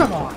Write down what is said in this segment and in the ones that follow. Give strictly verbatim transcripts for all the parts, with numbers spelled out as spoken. Come on.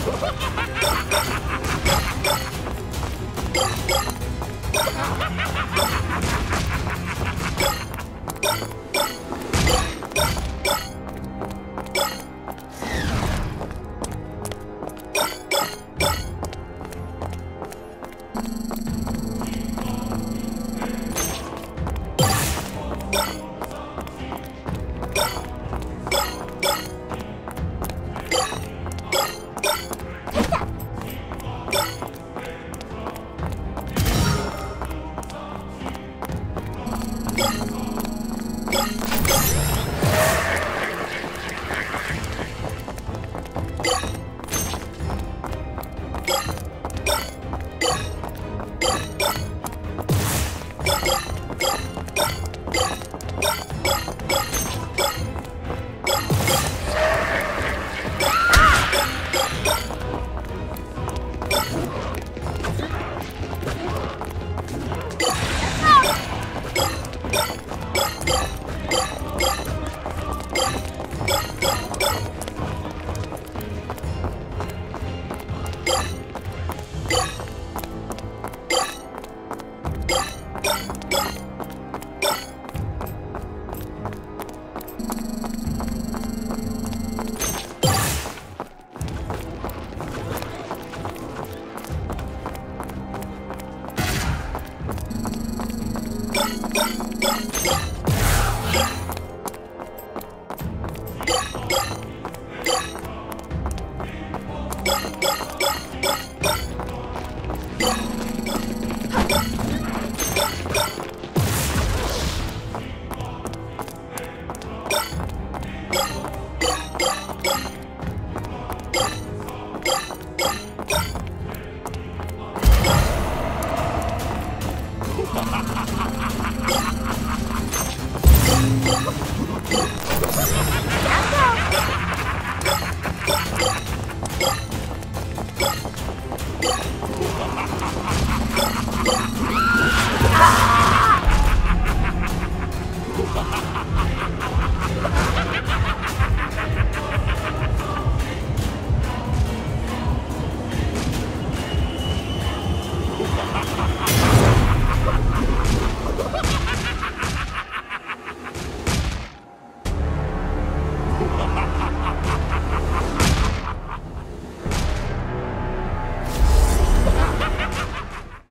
Ha ha ha ha ha!